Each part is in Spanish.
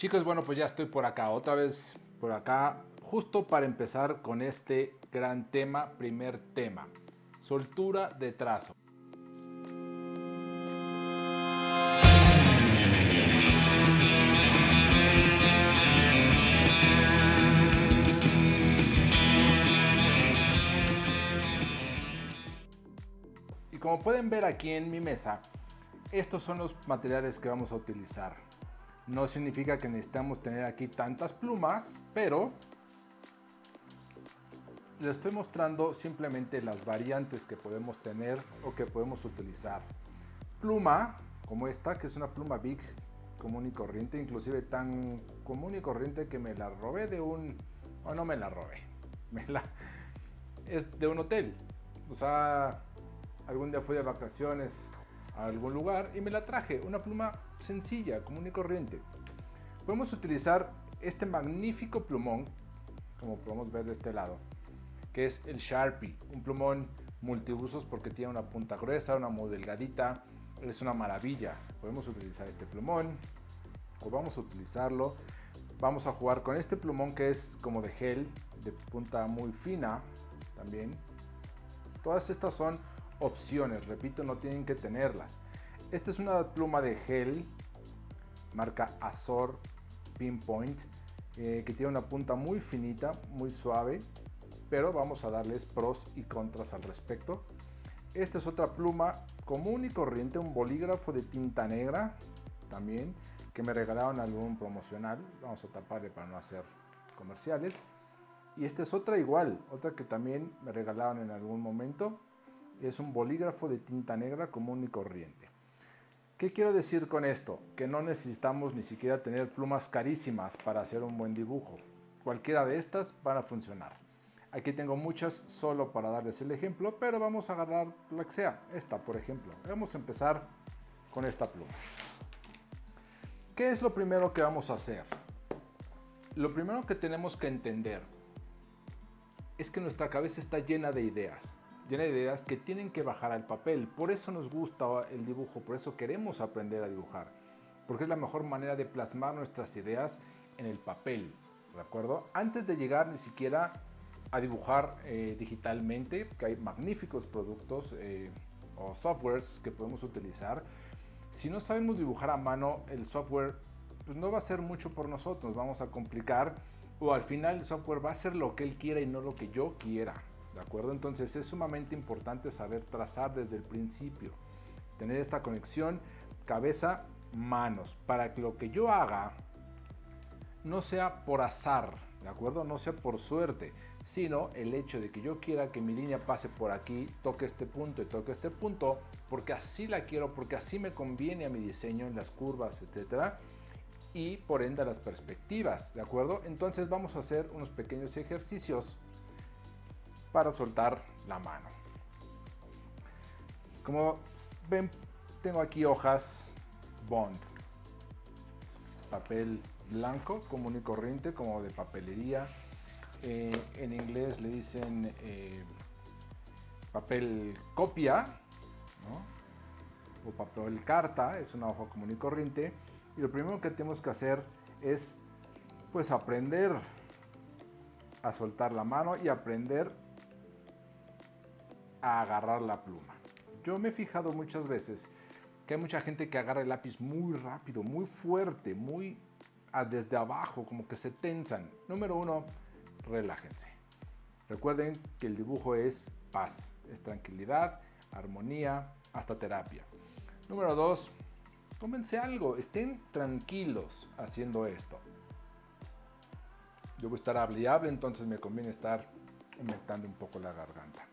Chicos, bueno, pues ya estoy por acá, otra vez por acá, justo para empezar con este gran tema, primer tema, soltura de trazo. Y como pueden ver aquí en mi mesa, estos son los materiales que vamos a utilizar. No significa que necesitamos tener aquí tantas plumas, pero les estoy mostrando simplemente las variantes que podemos tener o que podemos utilizar. Pluma como esta, que es una pluma Bic común y corriente, inclusive tan común y corriente que me la robé de un... o no me la robé, es de un hotel. O sea, algún día fui de vacaciones a algún lugar y me la traje, una pluma sencilla, común y corriente. Podemos utilizar este magnífico plumón, como podemos ver de este lado, que es el Sharpie, un plumón multiusos porque tiene una punta gruesa, una muy delgadita, es una maravilla. Podemos utilizar este plumón o vamos a utilizarlo. Vamos a jugar con este plumón que es como de gel, de punta muy fina también. Todas estas son opciones, repito, no tienen que tenerlas. Esta es una pluma de gel, marca Azor Pinpoint, que tiene una punta muy finita, muy suave, pero vamos a darles pros y contras al respecto. Esta es otra pluma común y corriente, un bolígrafo de tinta negra también, que me regalaron algún promocional, vamos a taparle para no hacer comerciales. Y esta es otra igual, otra que también me regalaron en algún momento, es un bolígrafo de tinta negra común y corriente. ¿Qué quiero decir con esto? Que no necesitamos ni siquiera tener plumas carísimas para hacer un buen dibujo. Cualquiera de estas van a funcionar. Aquí tengo muchas solo para darles el ejemplo, pero vamos a agarrar la que sea. Esta, por ejemplo. Vamos a empezar con esta pluma. ¿Qué es lo primero que vamos a hacer? Lo primero que tenemos que entender es que nuestra cabeza está llena de ideas. Llena de ideas que tienen que bajar al papel. Por eso nos gusta el dibujo, por eso queremos aprender a dibujar. Porque es la mejor manera de plasmar nuestras ideas en el papel, ¿de acuerdo? Antes de llegar ni siquiera a dibujar digitalmente, que hay magníficos productos o softwares que podemos utilizar. Si no sabemos dibujar a mano, el software pues no va a hacer mucho por nosotros, vamos a complicar, o al final el software va a hacer lo que él quiera y no lo que yo quiera, ¿de acuerdo? Entonces es sumamente importante saber trazar desde el principio, tener esta conexión cabeza-manos, para que lo que yo haga no sea por azar, ¿de acuerdo? No sea por suerte, sino el hecho de que yo quiera que mi línea pase por aquí, toque este punto y toque este punto, porque así la quiero, porque así me conviene a mi diseño en las curvas, etcétera, y por ende a las perspectivas, ¿de acuerdo? Entonces vamos a hacer unos pequeños ejercicios para soltar la mano. Como ven, tengo aquí hojas Bond, papel blanco común y corriente, como de papelería. En inglés le dicen papel copia, ¿no? O papel carta, es una hoja común y corriente. Y lo primero que tenemos que hacer es pues aprender a soltar la mano y aprender a agarrar la pluma. Yo me he fijado muchas veces que hay mucha gente que agarra el lápiz muy rápido, muy fuerte, muy desde abajo, como que se tensan. Número uno, relájense. Recuerden que el dibujo es paz, es tranquilidad, armonía, hasta terapia. Número dos, tómense algo, estén tranquilos haciendo esto. Yo voy a estar hable y hable, entonces me conviene estar humectando un poco la garganta.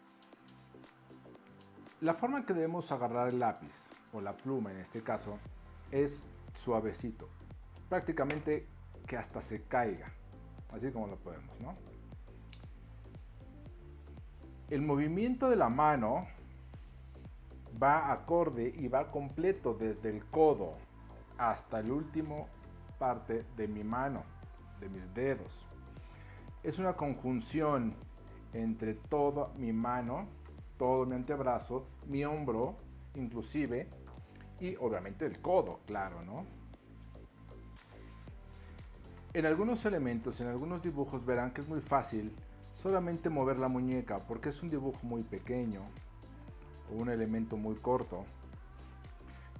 La forma que debemos agarrar el lápiz, o la pluma en este caso, es suavecito. Prácticamente que hasta se caiga, así como lo podemos, ¿no? El movimiento de la mano va acorde y va completo desde el codo hasta el último parte de mi mano, de mis dedos. Es una conjunción entre toda mi mano, todo mi antebrazo, mi hombro inclusive, y obviamente el codo, claro, ¿no? En algunos elementos, en algunos dibujos verán que es muy fácil solamente mover la muñeca porque es un dibujo muy pequeño o un elemento muy corto.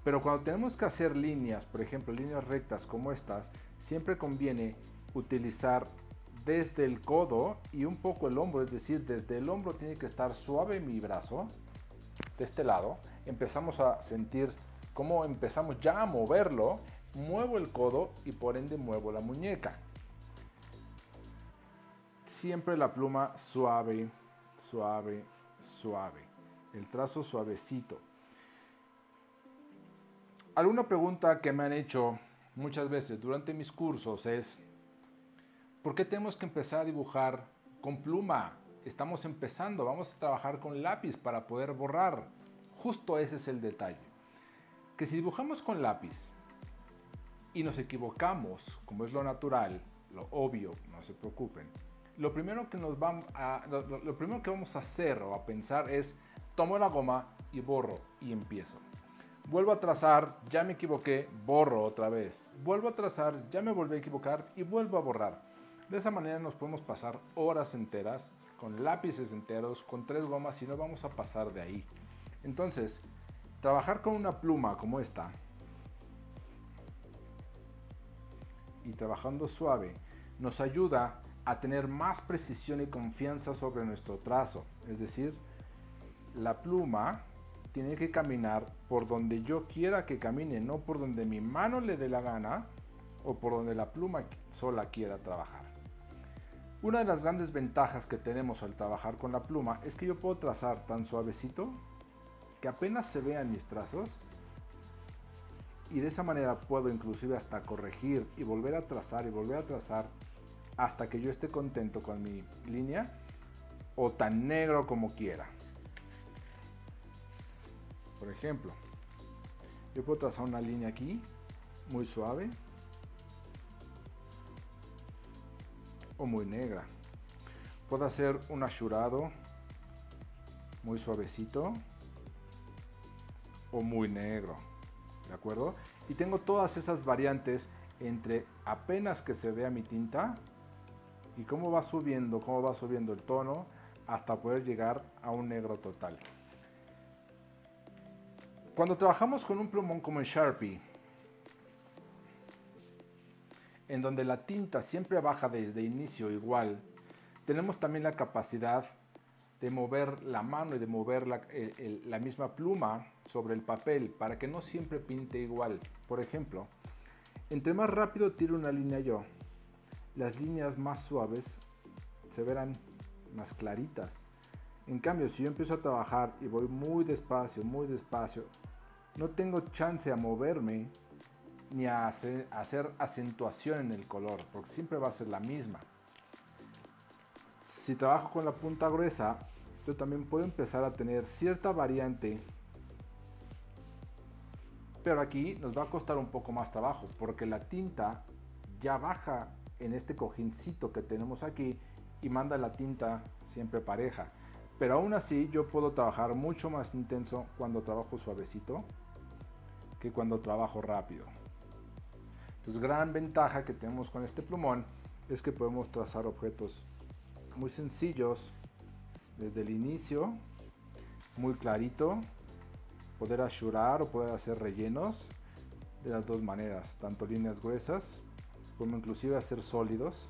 Pero cuando tenemos que hacer líneas, por ejemplo líneas rectas como estas, siempre conviene utilizar desde el codo y un poco el hombro, es decir, desde el hombro tiene que estar suave mi brazo, de este lado, empezamos a sentir cómo empezamos ya a moverlo, muevo el codo y por ende muevo la muñeca. Siempre la pluma suave, suave, suave. El trazo suavecito. Alguna pregunta que me han hecho muchas veces durante mis cursos es: ¿por qué tenemos que empezar a dibujar con pluma? Estamos empezando, vamos a trabajar con lápiz para poder borrar. Justo ese es el detalle. Que si dibujamos con lápiz y nos equivocamos, como es lo natural, lo obvio, no se preocupen. Lo primero que vamos a hacer o a pensar es: tomo la goma y borro y empiezo. Vuelvo a trazar, ya me equivoqué, borro otra vez. Vuelvo a trazar, ya me volví a equivocar y vuelvo a borrar. De esa manera nos podemos pasar horas enteras, con lápices enteros, con 3 gomas y no vamos a pasar de ahí. Entonces, trabajar con una pluma como esta y trabajando suave nos ayuda a tener más precisión y confianza sobre nuestro trazo. Es decir, la pluma tiene que caminar por donde yo quiera que camine, no por donde mi mano le dé la gana o por donde la pluma sola quiera trabajar. Una de las grandes ventajas que tenemos al trabajar con la pluma es que yo puedo trazar tan suavecito que apenas se vean mis trazos y de esa manera puedo inclusive hasta corregir y volver a trazar y volver a trazar hasta que yo esté contento con mi línea, o tan negro como quiera. Por ejemplo, yo puedo trazar una línea aquí, muy suave, o muy negra. Puedo hacer un asurado, muy suavecito, o muy negro, ¿de acuerdo? Y tengo todas esas variantes entre apenas que se vea mi tinta, y cómo va subiendo el tono hasta poder llegar a un negro total. Cuando trabajamos con un plumón como el Sharpie, en donde la tinta siempre baja desde inicio igual, tenemos también la capacidad de mover la mano y de mover la misma pluma sobre el papel para que no siempre pinte igual. Por ejemplo, entre más rápido tiro una línea yo, las líneas más suaves se verán más claritas. En cambio, si yo empiezo a trabajar y voy muy despacio, no tengo chance a moverme ni a hacer acentuación en el color, porque siempre va a ser la misma. Si trabajo con la punta gruesa, yo también puedo empezar a tener cierta variante, pero aquí nos va a costar un poco más trabajo, porque la tinta ya baja en este cojincito que tenemos aquí y manda la tinta siempre pareja. Pero aún así yo puedo trabajar mucho más intenso cuando trabajo suavecito que cuando trabajo rápido. Entonces, gran ventaja que tenemos con este plumón es que podemos trazar objetos muy sencillos desde el inicio, muy clarito, poder achurar o poder hacer rellenos de las dos maneras, tanto líneas gruesas como inclusive hacer sólidos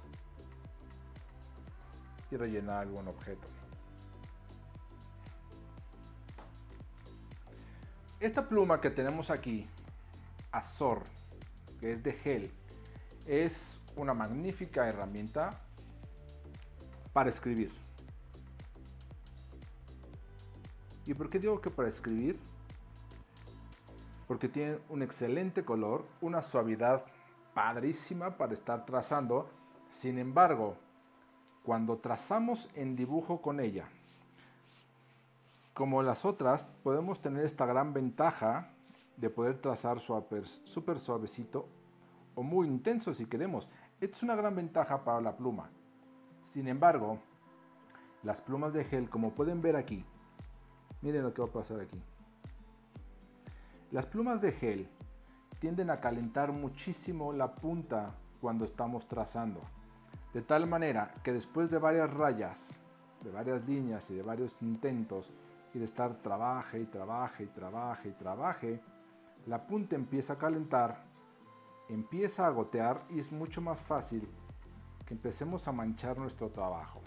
y rellenar algún objeto. Esta pluma que tenemos aquí, Azor, que es de gel, es una magnífica herramienta para escribir. ¿Y por qué digo que para escribir? Porque tiene un excelente color, una suavidad padrísima para estar trazando. Sin embargo, cuando trazamos en dibujo con ella, como las otras, podemos tener esta gran ventaja de poder trazar súper suavecito o muy intenso si queremos. Esta es una gran ventaja para la pluma. Sin embargo, las plumas de gel, como pueden ver aquí, miren lo que va a pasar aquí. Las plumas de gel tienden a calentar muchísimo la punta cuando estamos trazando, de tal manera que después de varias rayas, de varias líneas y de varios intentos y de estar trabaje y trabaje, la punta empieza a calentar, empieza a gotear y es mucho más fácil que empecemos a manchar nuestro trabajo.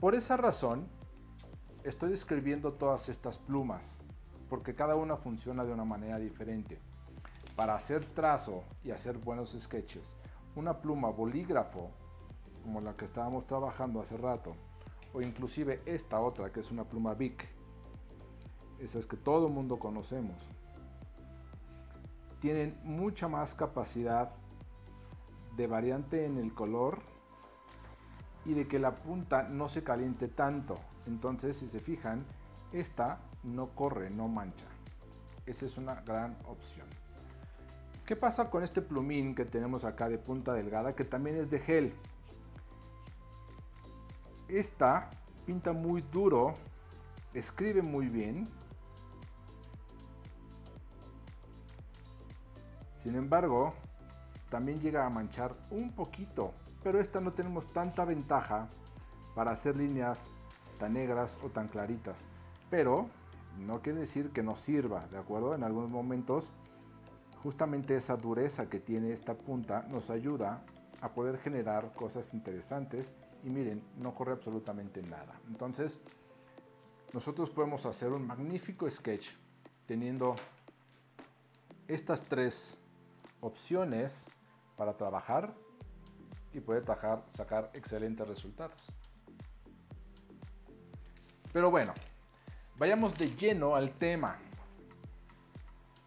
Por esa razón estoy describiendo todas estas plumas, porque cada una funciona de una manera diferente. Para hacer trazo y hacer buenos sketches, una pluma bolígrafo, como la que estábamos trabajando hace rato, o inclusive esta otra que es una pluma Bic, esas que todo el mundo conocemos, tienen mucha más capacidad de variante en el color y de que la punta no se caliente tanto. Entonces, si se fijan, esta no corre, no mancha. Esa es una gran opción. ¿Qué pasa con este plumín que tenemos acá de punta delgada, que también es de gel? Esta pinta muy duro, escribe muy bien. Sin embargo, también llega a manchar un poquito, pero esta no tenemos tanta ventaja para hacer líneas tan negras o tan claritas. Pero no quiere decir que no sirva, ¿de acuerdo? En algunos momentos, justamente esa dureza que tiene esta punta nos ayuda a poder generar cosas interesantes. Y miren, no corre absolutamente nada. Entonces, nosotros podemos hacer un magnífico sketch teniendo estas tres opciones para trabajar y poder sacar excelentes resultados. Pero bueno, vayamos de lleno al tema.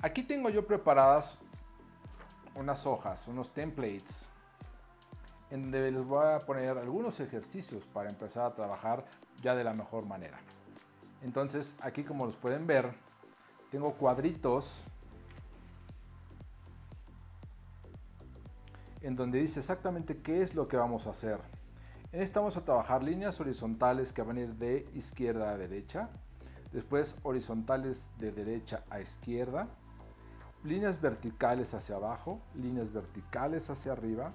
Aquí tengo yo preparadas unas hojas, unos templates, en donde les voy a poner algunos ejercicios para empezar a trabajar ya de la mejor manera. Entonces, aquí, como los pueden ver, tengo cuadritos en donde dice exactamente qué es lo que vamos a hacer. En esta vamos a trabajar líneas horizontales que van a ir de izquierda a derecha, después horizontales de derecha a izquierda, líneas verticales hacia abajo, líneas verticales hacia arriba,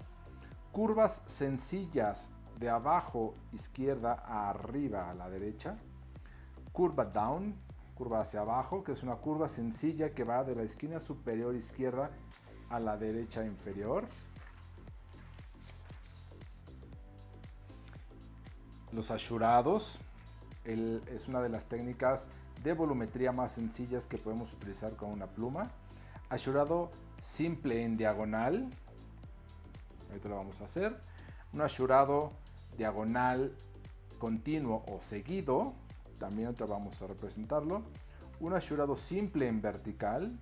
curvas sencillas de abajo izquierda a arriba a la derecha, curva down, curva hacia abajo, que es una curva sencilla que va de la esquina superior izquierda a la derecha inferior. Los hachurados es una de las técnicas de volumetría más sencillas que podemos utilizar con una pluma. Hachurado simple en diagonal, ahorita lo vamos a hacer. Un hachurado diagonal continuo o seguido, también ahorita vamos a representarlo. Un hachurado simple en vertical,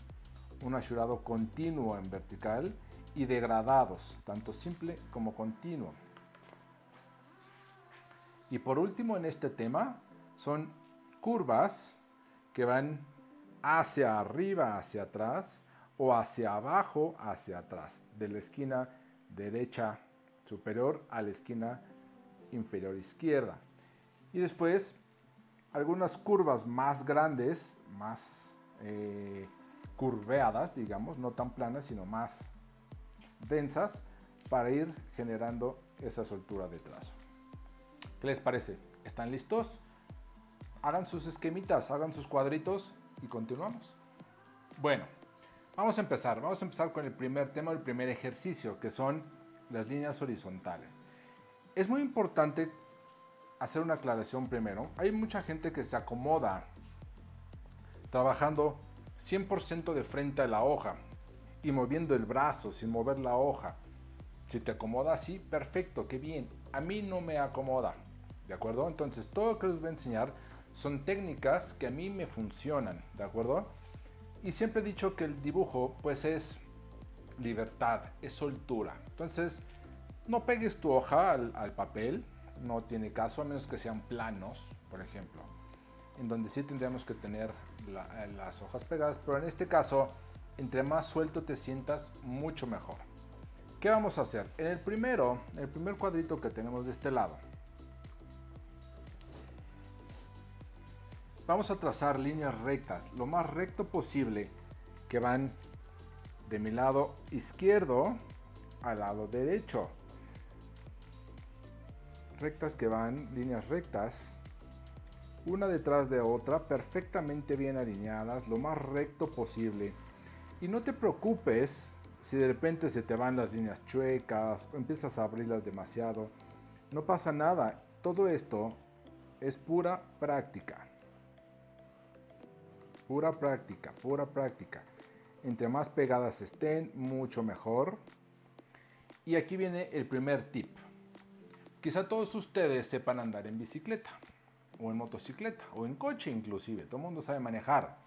un hachurado continuo en vertical y degradados, tanto simple como continuo. Y por último en este tema son curvas que van hacia arriba, hacia atrás o hacia abajo, hacia atrás, de la esquina derecha superior a la esquina inferior izquierda. Y después algunas curvas más grandes, más curveadas, digamos, no tan planas sino más densas, para ir generando esa soltura de trazo. ¿Qué les parece? ¿Están listos? Hagan sus esquemitas, hagan sus cuadritos y continuamos. Bueno, vamos a empezar con el primer tema, el primer ejercicio, que son las líneas horizontales. Es muy importante hacer una aclaración primero. Hay mucha gente que se acomoda trabajando 100% de frente a la hoja y moviendo el brazo sin mover la hoja. Si te acomoda así, perfecto, qué bien. A mí no me acomoda, ¿de acuerdo? Entonces, todo lo que les voy a enseñar son técnicas que a mí me funcionan, ¿de acuerdo? Y siempre he dicho que el dibujo, pues, es libertad, es soltura. Entonces, no pegues tu hoja al papel, no tiene caso, a menos que sean planos, por ejemplo, en donde sí tendríamos que tener las hojas pegadas, pero en este caso, entre más suelto te sientas, mucho mejor. ¿Qué vamos a hacer? En el primer cuadrito que tenemos de este lado, vamos a trazar líneas rectas, lo más recto posible, que van de mi lado izquierdo al lado derecho. Rectas que van, líneas rectas, una detrás de otra, perfectamente bien alineadas, lo más recto posible. Y no te preocupes si de repente se te van las líneas chuecas o empiezas a abrirlas demasiado. No pasa nada, todo esto es pura práctica. Pura práctica, pura práctica. Entre más pegadas estén, mucho mejor. Y aquí viene el primer tip. Quizá todos ustedes sepan andar en bicicleta, o en motocicleta, o en coche inclusive. Todo el mundo sabe manejar.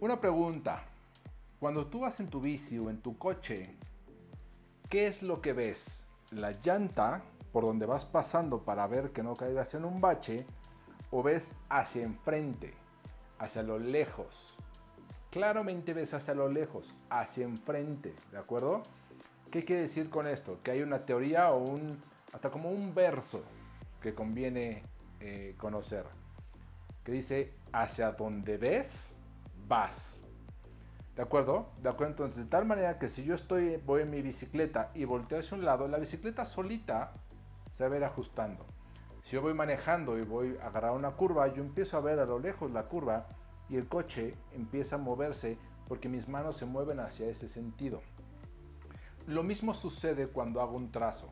Una pregunta. Cuando tú vas en tu bici o en tu coche, ¿qué es lo que ves? ¿La llanta por donde vas pasando para ver que no caigas en un bache? ¿O ves hacia enfrente, hacia lo lejos? Claramente ves hacia lo lejos, hacia enfrente, ¿de acuerdo? ¿Qué quiere decir con esto? Que hay una teoría o hasta como un verso que conviene conocer, que dice, hacia donde ves, vas. ¿De acuerdo? ¿De acuerdo? Entonces, de tal manera que si yo voy en mi bicicleta y volteo hacia un lado, la bicicleta solita se va a ir ajustando. Si yo voy manejando y voy a agarrar una curva, yo empiezo a ver a lo lejos la curva y el coche empieza a moverse porque mis manos se mueven hacia ese sentido. Lo mismo sucede cuando hago un trazo.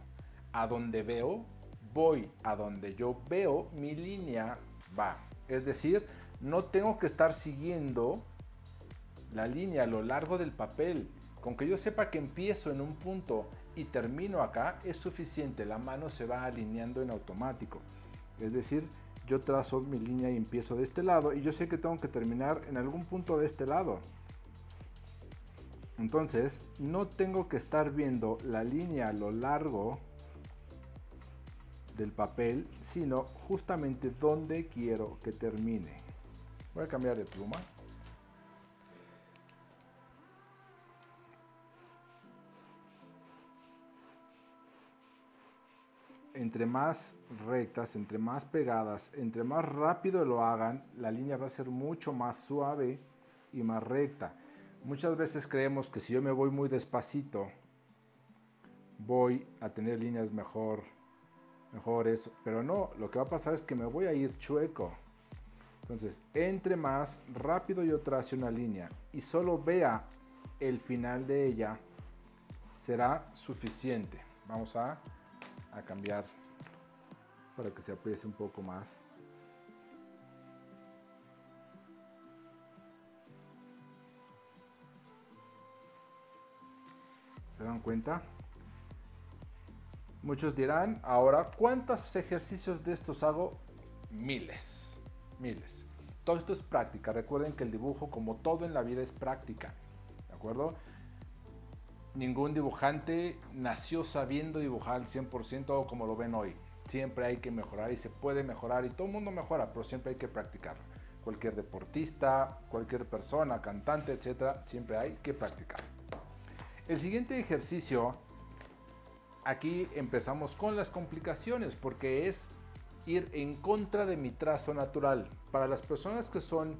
A donde veo, voy. A donde yo veo, mi línea va. Es decir, no tengo que estar siguiendo la línea a lo largo del papel. Con que yo sepa que empiezo en un punto y termino acá, es suficiente. La mano se va alineando en automático. Es decir, yo trazo mi línea y empiezo de este lado y yo sé que tengo que terminar en algún punto de este lado. Entonces, no tengo que estar viendo la línea a lo largo del papel, sino justamente donde quiero que termine. Voy a cambiar de pluma. Entre más rectas, entre más pegadas, entre más rápido lo hagan, la línea va a ser mucho más suave y más recta. Muchas veces creemos que si yo me voy muy despacito, voy a tener líneas mejores, pero no, lo que va a pasar es que me voy a ir chueco. Entonces, entre más rápido yo trace una línea y solo vea el final de ella, será suficiente. Vamos a cambiar para que se aprecie un poco más. ¿Se dan cuenta? Muchos dirán, ahora, ¿cuántos ejercicios de estos hago? Miles, miles. Todo esto es práctica. Recuerden que el dibujo, como todo en la vida, es práctica, ¿de acuerdo? Ningún dibujante nació sabiendo dibujar al 100% como lo ven hoy. Siempre hay que mejorar y se puede mejorar y todo el mundo mejora, pero siempre hay que practicar. Cualquier deportista, cualquier persona, cantante, etcétera, siempre hay que practicar. El siguiente ejercicio, aquí empezamos con las complicaciones porque es ir en contra de mi trazo natural. Para las personas que son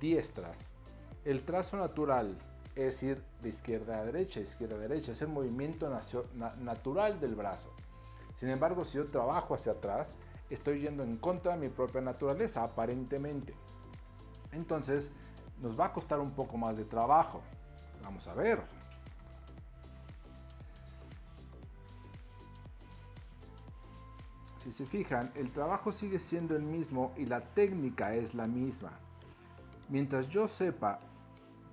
diestras, el trazo natural es ir de izquierda a derecha, es el movimiento natural del brazo. Sin embargo, si yo trabajo hacia atrás, estoy yendo en contra de mi propia naturaleza, aparentemente. Entonces, nos va a costar un poco más de trabajo. Vamos a ver. Si se fijan, el trabajo sigue siendo el mismo y la técnica es la misma. Mientras yo sepa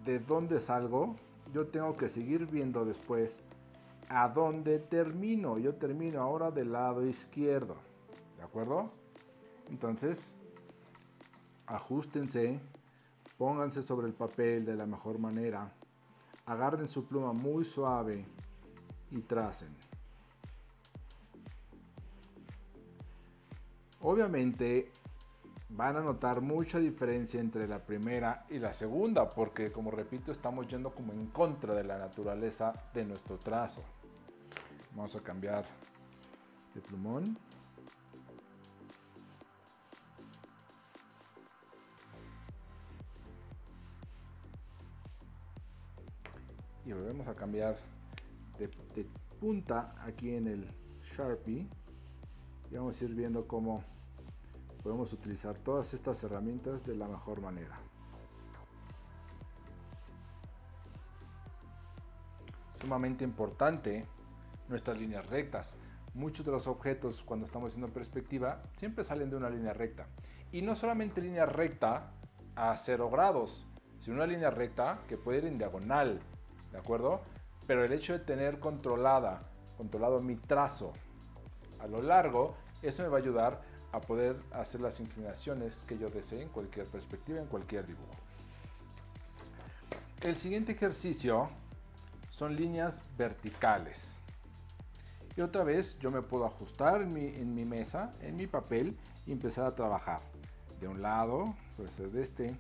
de dónde salgo, yo tengo que seguir viendo después a dónde termino. Yo termino ahora del lado izquierdo, ¿de acuerdo? Entonces, ajustense, pónganse sobre el papel de la mejor manera, agarren su pluma muy suave y tracen. Obviamente van a notar mucha diferencia entre la primera y la segunda, porque como repito, estamos yendo como en contra de la naturaleza de nuestro trazo. Vamos a cambiar de plumón. Y volvemos a cambiar de punta aquí en el Sharpie, y vamos a ir viendo cómo podemos utilizar todas estas herramientas de la mejor manera. Sumamente importante nuestras líneas rectas. Muchos de los objetos, cuando estamos haciendo perspectiva, siempre salen de una línea recta, y no solamente línea recta a 0 grados, sino una línea recta que puede ir en diagonal, ¿de acuerdo? Pero el hecho de tener controlado mi trazo a lo largo, eso me va a ayudar a poder hacer las inclinaciones que yo desee en cualquier perspectiva, en cualquier dibujo. El siguiente ejercicio son líneas verticales. Y otra vez yo me puedo ajustar en mi mesa, en mi papel, y empezar a trabajar. De un lado, puede ser de este,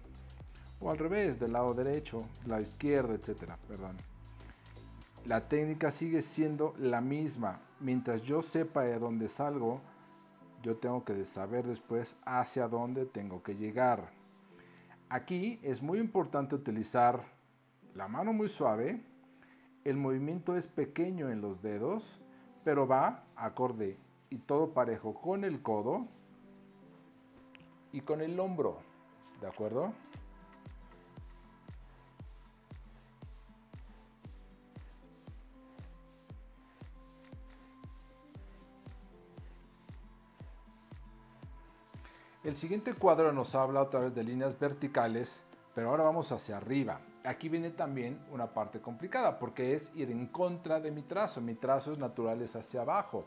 o al revés, del lado derecho, lado izquierdo, etcétera, perdón. La técnica sigue siendo la misma. Mientras yo sepa de dónde salgo, yo tengo que saber después hacia dónde tengo que llegar. Aquí es muy importante utilizar la mano muy suave. El movimiento es pequeño en los dedos, pero va acorde y todo parejo con el codo y con el hombro, ¿de acuerdo? El siguiente cuadro nos habla otra vez de líneas verticales, pero ahora vamos hacia arriba. Aquí viene también una parte complicada, porque es ir en contra de mi trazo. Mi trazo es natural, es hacia abajo.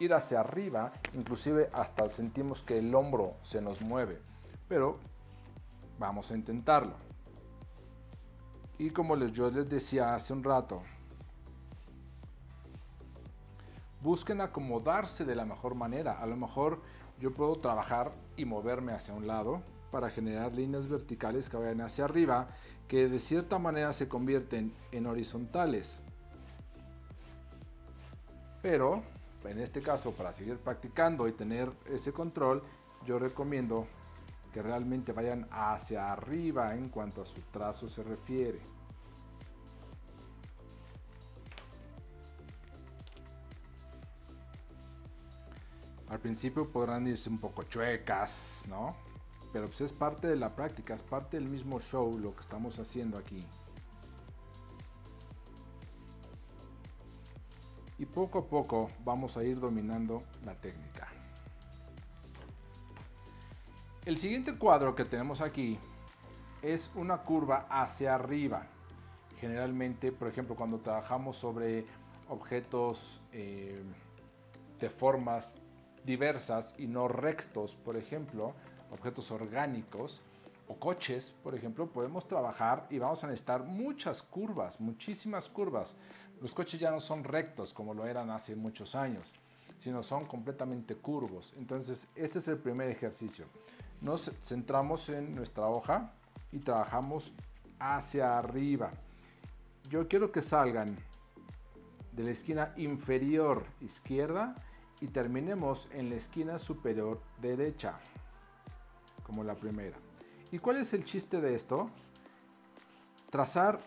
Ir hacia arriba, inclusive hasta sentimos que el hombro se nos mueve, pero vamos a intentarlo. Y como yo les decía hace un rato, busquen acomodarse de la mejor manera. A lo mejor yo puedo trabajar y moverme hacia un lado para generar líneas verticales que vayan hacia arriba, que de cierta manera se convierten en horizontales. Pero en este caso, para seguir practicando y tener ese control, yo recomiendo que realmente vayan hacia arriba en cuanto a su trazo se refiere. Al principio podrán irse un poco chuecas, ¿no? Pero pues es parte de la práctica, es parte del mismo show lo que estamos haciendo aquí. Y poco a poco vamos a ir dominando la técnica. El siguiente cuadro que tenemos aquí es una curva hacia arriba. Generalmente, por ejemplo, cuando trabajamos sobre objetos de formas diversas y no rectos, por ejemplo, objetos orgánicos o coches, por ejemplo, podemos trabajar y vamos a necesitar muchas curvas, muchísimas curvas. Los coches ya no son rectos como lo eran hace muchos años, sino son completamente curvos. Entonces, este es el primer ejercicio. Nos centramos en nuestra hoja y trabajamos hacia arriba. Yo quiero que salgan de la esquina inferior izquierda y terminemos en la esquina superior derecha, como la primera. ¿Y cuál es el chiste de esto? Trazar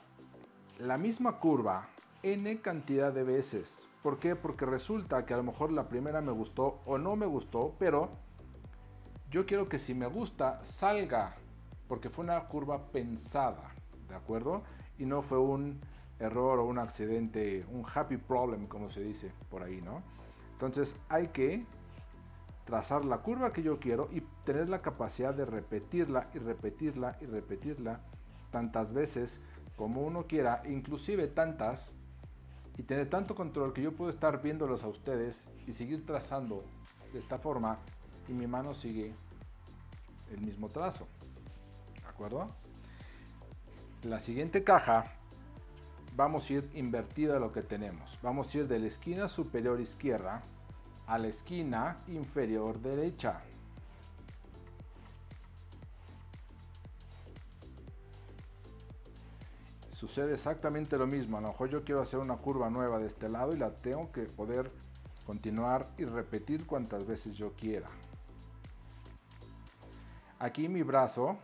la misma curva n cantidad de veces. ¿Por qué? Porque resulta que a lo mejor la primera me gustó o no me gustó, pero yo quiero que si me gusta salga, porque fue una curva pensada, ¿de acuerdo? Y no fue un error o un accidente, un happy problem, como se dice por ahí, ¿no? Entonces hay que trazar la curva que yo quiero y tener la capacidad de repetirla y repetirla y repetirla tantas veces como uno quiera, inclusive tantas, y tener tanto control que yo puedo estar viéndolos a ustedes y seguir trazando de esta forma y mi mano sigue el mismo trazo, ¿de acuerdo? La siguiente caja vamos a ir invertido a lo que tenemos. Vamos a ir de la esquina superior izquierda a la esquina inferior derecha. Sucede exactamente lo mismo. A lo mejor yo quiero hacer una curva nueva de este lado y la tengo que poder continuar y repetir cuantas veces yo quiera. Aquí mi brazo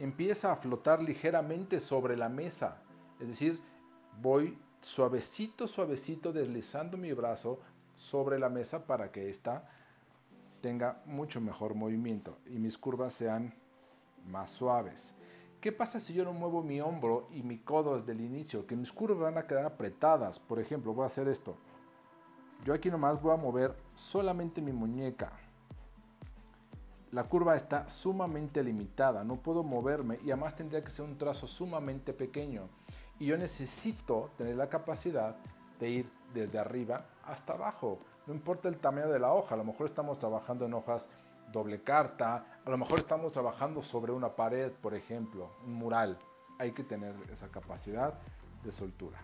empieza a flotar ligeramente sobre la mesa, es decir, voy suavecito, suavecito deslizando mi brazo sobre la mesa para que ésta tenga mucho mejor movimiento y mis curvas sean más suaves. ¿Qué pasa si yo no muevo mi hombro y mi codo desde el inicio? Que mis curvas van a quedar apretadas. Por ejemplo, voy a hacer esto. Yo aquí nomás voy a mover solamente mi muñeca. La curva está sumamente limitada, no puedo moverme y además tendría que ser un trazo sumamente pequeño. Y yo necesito tener la capacidad de ir desde arriba hasta abajo. No importa el tamaño de la hoja, a lo mejor estamos trabajando en hojas doble carta, a lo mejor estamos trabajando sobre una pared, por ejemplo, un mural. Hay que tener esa capacidad de soltura.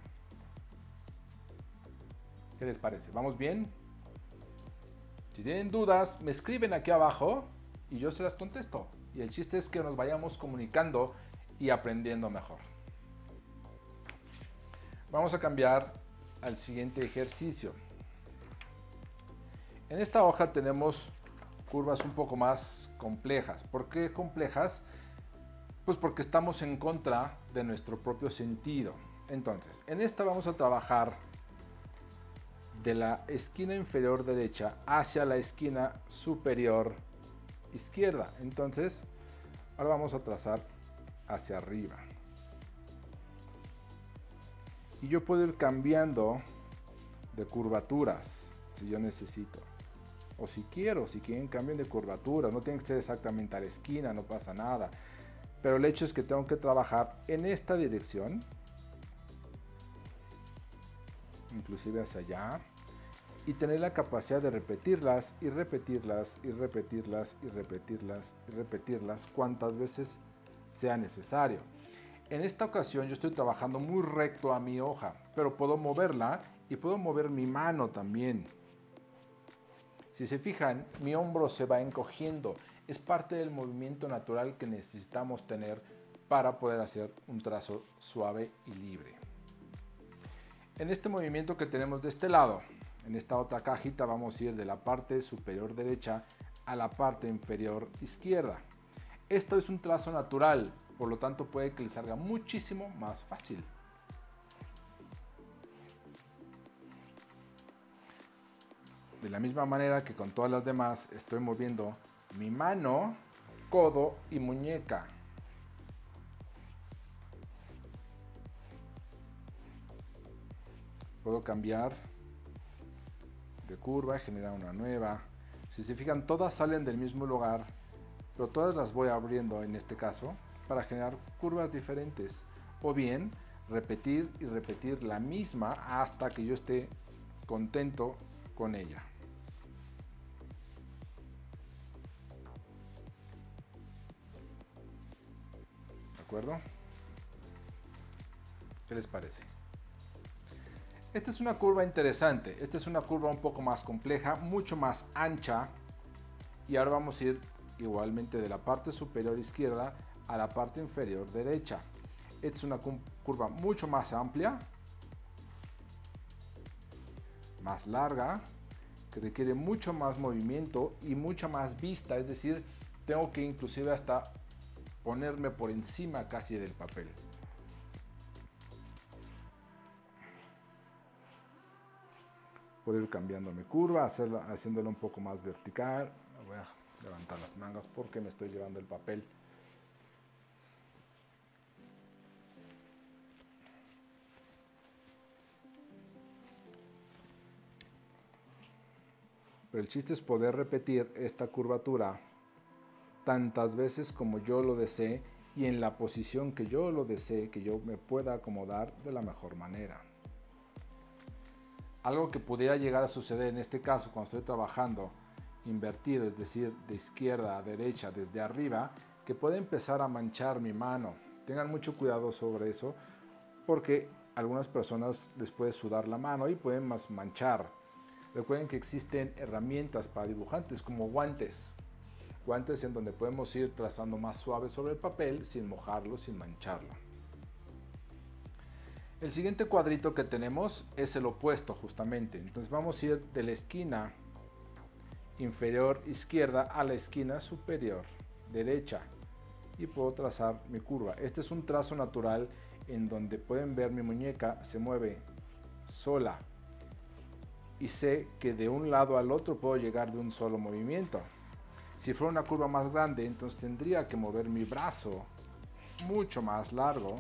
¿Qué les parece? ¿Vamos bien? Si tienen dudas, me escriben aquí abajo y yo se las contesto. Y el chiste es que nos vayamos comunicando y aprendiendo mejor. Vamos a cambiar al siguiente ejercicio. En esta hoja tenemos curvas un poco más complejas. ¿Por qué complejas? Pues porque estamos en contra de nuestro propio sentido. Entonces, en esta vamos a trabajar de la esquina inferior derecha hacia la esquina superior izquierda. Entonces, ahora vamos a trazar hacia arriba. Y yo puedo ir cambiando de curvaturas si yo necesito. O si quiero, si quieren cambien de curvatura. No tiene que ser exactamente a la esquina, no pasa nada. Pero el hecho es que tengo que trabajar en esta dirección. Inclusive hacia allá. Y tener la capacidad de repetirlas y repetirlas y repetirlas y repetirlas y repetirlas cuantas veces sea necesario. En esta ocasión yo estoy trabajando muy recto a mi hoja, pero puedo moverla y puedo mover mi mano también. Si se fijan, mi hombro se va encogiendo. Es parte del movimiento natural que necesitamos tener para poder hacer un trazo suave y libre. En este movimiento que tenemos de este lado, en esta otra cajita vamos a ir de la parte superior derecha a la parte inferior izquierda. Esto es un trazo natural. Por lo tanto, puede que le salga muchísimo más fácil. De la misma manera que con todas las demás, estoy moviendo mi mano, codo y muñeca. Puedo cambiar de curva, generar una nueva. Si se fijan, todas salen del mismo lugar, pero todas las voy abriendo en este caso, para generar curvas diferentes, o bien repetir y repetir la misma hasta que yo esté contento con ella. ¿De acuerdo? ¿Qué les parece? Esta es una curva interesante, esta es una curva un poco más compleja, mucho más ancha, y ahora vamos a ir igualmente de la parte superior izquierda a la parte inferior derecha. Es una curva mucho más amplia, más larga, que requiere mucho más movimiento y mucha más vista, es decir, tengo que inclusive hasta ponerme por encima casi del papel. Puedo ir cambiando mi curva, haciéndola un poco más vertical. Voy a levantar las mangas porque me estoy llevando el papel. Pero el chiste es poder repetir esta curvatura tantas veces como yo lo desee y en la posición que yo lo desee, que yo me pueda acomodar de la mejor manera. Algo que pudiera llegar a suceder en este caso cuando estoy trabajando invertido, es decir, de izquierda a derecha, desde arriba, que puede empezar a manchar mi mano. Tengan mucho cuidado sobre eso porque a algunas personas les puede sudar la mano y pueden más manchar. Recuerden que existen herramientas para dibujantes como guantes. Guantes en donde podemos ir trazando más suave sobre el papel sin mojarlo, sin mancharlo. El siguiente cuadrito que tenemos es el opuesto justamente. Entonces vamos a ir de la esquina inferior izquierda a la esquina superior derecha. Y puedo trazar mi curva. Este es un trazo natural en donde pueden ver mi muñeca se mueve sola. Y sé que de un lado al otro puedo llegar de un solo movimiento. Si fuera una curva más grande, entonces tendría que mover mi brazo mucho más largo.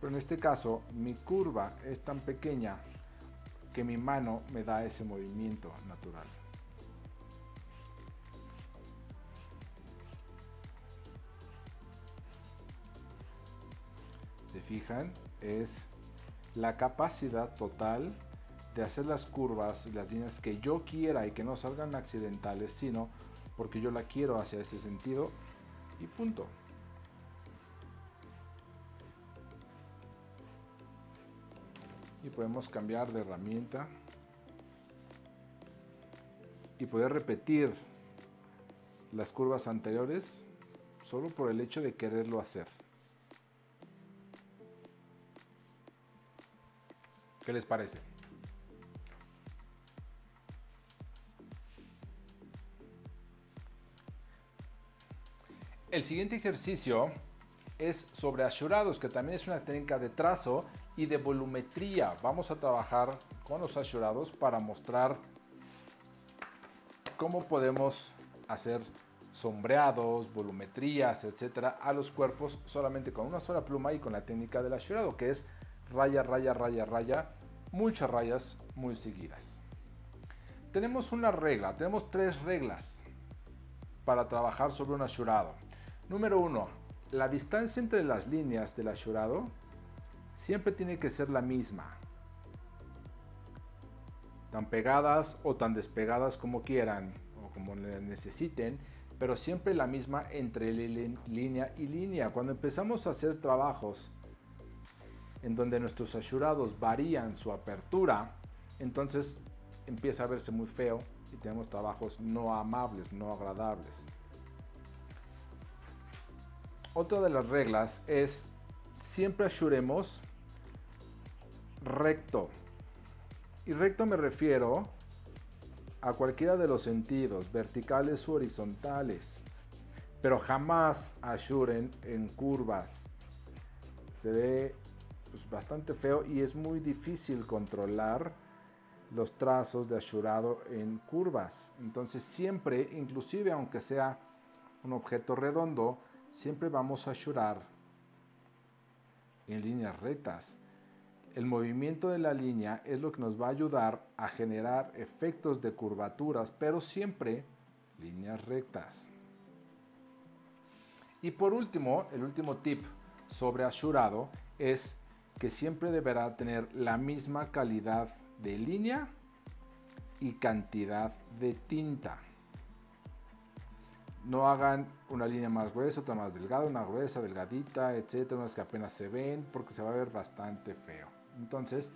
Pero en este caso, mi curva es tan pequeña que mi mano me da ese movimiento natural. ¿Se fijan? Es la capacidad total de hacer las curvas y las líneas que yo quiera y que no salgan accidentales, sino porque yo la quiero hacia ese sentido y punto. Y podemos cambiar de herramienta y poder repetir las curvas anteriores solo por el hecho de quererlo hacer. ¿Qué les parece? El siguiente ejercicio es sobre asurados, que también es una técnica de trazo y de volumetría. Vamos a trabajar con los asurados para mostrar cómo podemos hacer sombreados, volumetrías, etcétera, a los cuerpos solamente con una sola pluma y con la técnica del asurado, que es raya, raya, raya, raya, muchas rayas muy seguidas. Tenemos una regla, tenemos tres reglas para trabajar sobre un asurado. Número 1, la distancia entre las líneas del asurado siempre tiene que ser la misma, tan pegadas o tan despegadas como quieran o como necesiten, pero siempre la misma entre línea y línea. Cuando empezamos a hacer trabajos en donde nuestros asurados varían su apertura, entonces empieza a verse muy feo y tenemos trabajos no amables, no agradables. Otra de las reglas es: siempre asuremos recto. Y recto me refiero a cualquiera de los sentidos, verticales u horizontales. Pero jamás asuren en curvas. Se ve pues bastante feo y es muy difícil controlar los trazos de asurado en curvas. Entonces siempre, inclusive aunque sea un objeto redondo, siempre vamos a asurar en líneas rectas. El movimiento de la línea es lo que nos va a ayudar a generar efectos de curvaturas, pero siempre líneas rectas. Y por último, el último tip sobre asurado es que siempre deberá tener la misma calidad de línea y cantidad de tinta. No hagan una línea más gruesa, otra más delgada, una gruesa, delgadita, etcétera, unas que apenas se ven, porque se va a ver bastante feo. Entonces,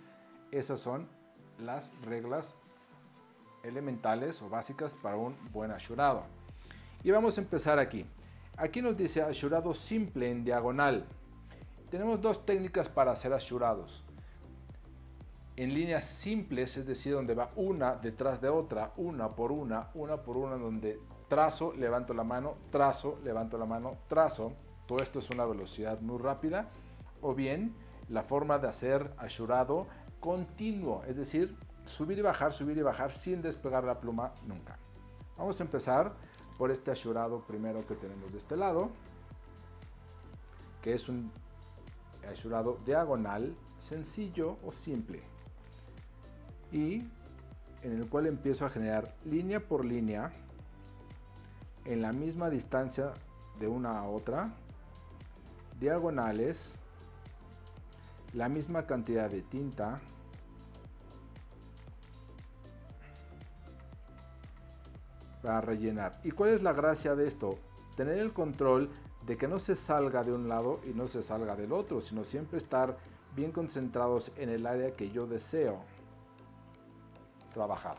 esas son las reglas elementales o básicas para un buen asurado. Y vamos a empezar aquí. Aquí nos dice asurado simple en diagonal. Tenemos dos técnicas para hacer asurados. En líneas simples, es decir, donde va una detrás de otra, una por una, donde trazo, levanto la mano, trazo, levanto la mano, trazo. Todo esto es una velocidad muy rápida. O bien la forma de hacer asurado continuo, es decir, subir y bajar sin despegar la pluma nunca. Vamos a empezar por este asurado primero que tenemos de este lado, que es un asurado diagonal sencillo o simple, y en el cual empiezo a generar línea por línea en la misma distancia de una a otra, diagonales, la misma cantidad de tinta, para rellenar. ¿Y cuál es la gracia de esto? Tener el control de que no se salga de un lado y no se salga del otro, sino siempre estar bien concentrados en el área que yo deseo trabajar.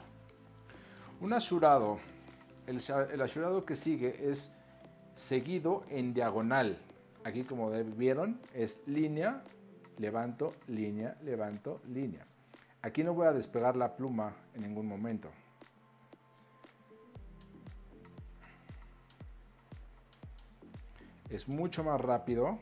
Un asurado. El asurado que sigue es seguido en diagonal. Aquí, como vieron, es línea, levanto, línea, levanto, línea. Aquí no voy a despegar la pluma en ningún momento. Es mucho más rápido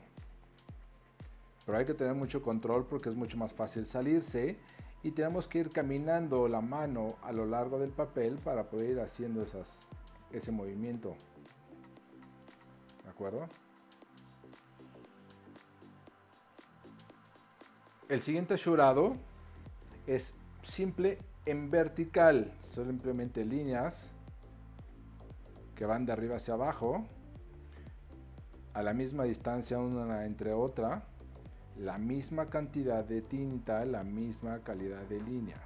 pero hay que tener mucho control porque es mucho más fácil salirse y tenemos que ir caminando la mano a lo largo del papel para poder ir haciendo ese movimiento, ¿de acuerdo? El siguiente shurado es simple en vertical, simplemente líneas que van de arriba hacia abajo a la misma distancia una entre otra, la misma cantidad de tinta, la misma calidad de línea,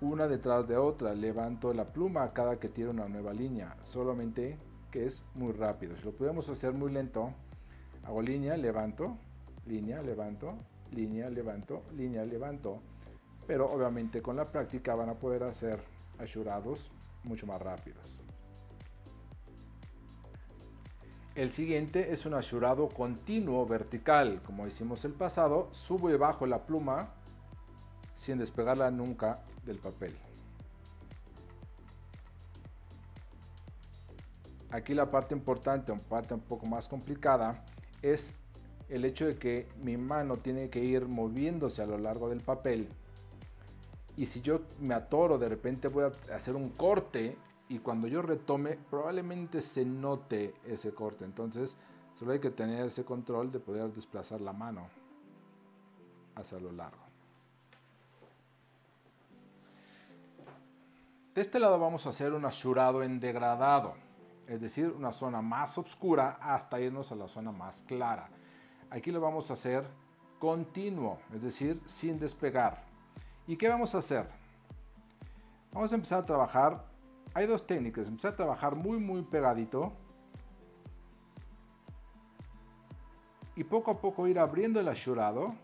una detrás de otra. Levanto la pluma cada que tiro una nueva línea, solamente que es muy rápido. Si lo pudiéramos hacer muy lento, hago línea, levanto, línea, levanto, línea, levanto, línea, levanto, pero obviamente con la práctica van a poder hacer shurados mucho más rápidos. El siguiente es un shurado continuo vertical, como hicimos el pasado, subo y bajo la pluma sin despegarla nunca del papel. Aquí la parte importante, parte un poco más complicada, es el hecho de que mi mano tiene que ir moviéndose a lo largo del papel, y si yo me atoro, de repente voy a hacer un corte y cuando yo retome probablemente se note ese corte. Entonces solo hay que tener ese control de poder desplazar la mano hacia lo largo. De este lado vamos a hacer un shurado en degradado, es decir, una zona más oscura hasta irnos a la zona más clara. Aquí lo vamos a hacer continuo, es decir, sin despegar. ¿Y qué vamos a hacer? Vamos a empezar a trabajar. Hay dos técnicas. Empezar a trabajar muy pegadito y poco a poco ir abriendo el shurado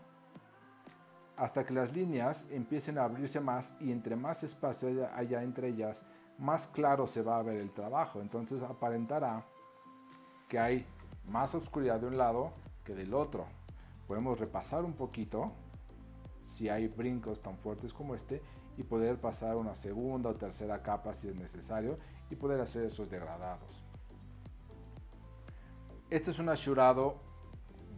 hasta que las líneas empiecen a abrirse más, y entre más espacio haya entre ellas, más claro se va a ver el trabajo. Entonces aparentará que hay más oscuridad de un lado que del otro. Podemos repasar un poquito si hay brincos tan fuertes como este y poder pasar una segunda o tercera capa si es necesario y poder hacer esos degradados. Este es un shurado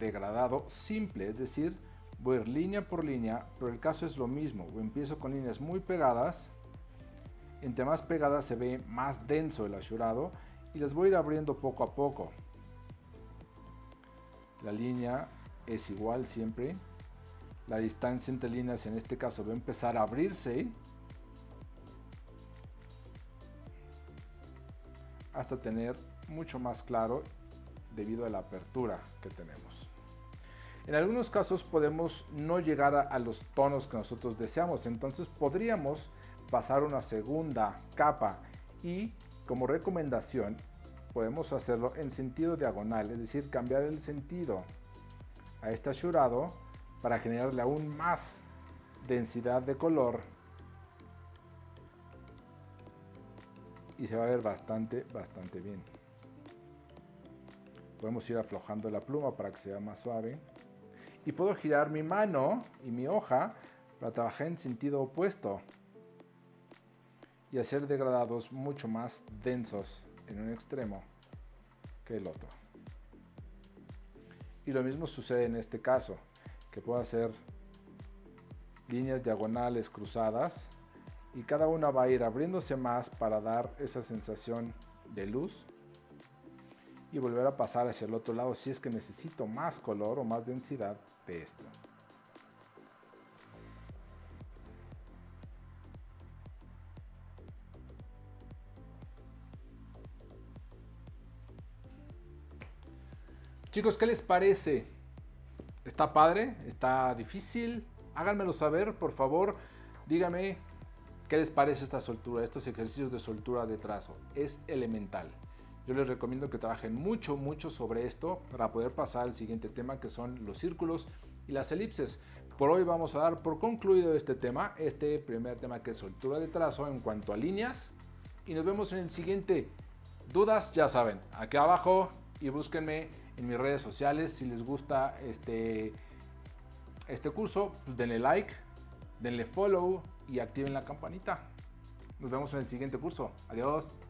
degradado simple, es decir, voy a ir línea por línea, pero el caso es lo mismo. Empiezo con líneas muy pegadas, entre más pegadas se ve más denso el shurado y las voy a ir abriendo poco a poco. La línea es igual siempre. La distancia entre líneas en este caso va a empezar a abrirse hasta tener mucho más claro debido a la apertura que tenemos. En algunos casos podemos no llegar a los tonos que nosotros deseamos, entonces podríamos pasar una segunda capa y, como recomendación, podemos hacerlo en sentido diagonal, es decir, cambiar el sentido a este shurado para generarle aún más densidad de color y se va a ver bastante bien. Podemos ir aflojando la pluma para que sea más suave y puedo girar mi mano y mi hoja para trabajar en sentido opuesto y hacer degradados mucho más densos en un extremo que el otro. Y lo mismo sucede en este caso, que puedo hacer líneas diagonales cruzadas y cada una va a ir abriéndose más para dar esa sensación de luz y volver a pasar hacia el otro lado si es que necesito más color o más densidad de esto. Chicos, ¿qué les parece? ¿Está padre? ¿Está difícil? Háganmelo saber, por favor. Díganme qué les parece esta soltura, estos ejercicios de soltura de trazo. Es elemental. Yo les recomiendo que trabajen mucho sobre esto para poder pasar al siguiente tema, que son los círculos y las elipses. Por hoy vamos a dar por concluido este tema, este primer tema que es soltura de trazo en cuanto a líneas. Y nos vemos en el siguiente. Dudas, ya saben, aquí abajo, y búsquenme en mis redes sociales. Si les gusta este curso, pues denle like, denle follow y activen la campanita. Nos vemos en el siguiente curso. Adiós.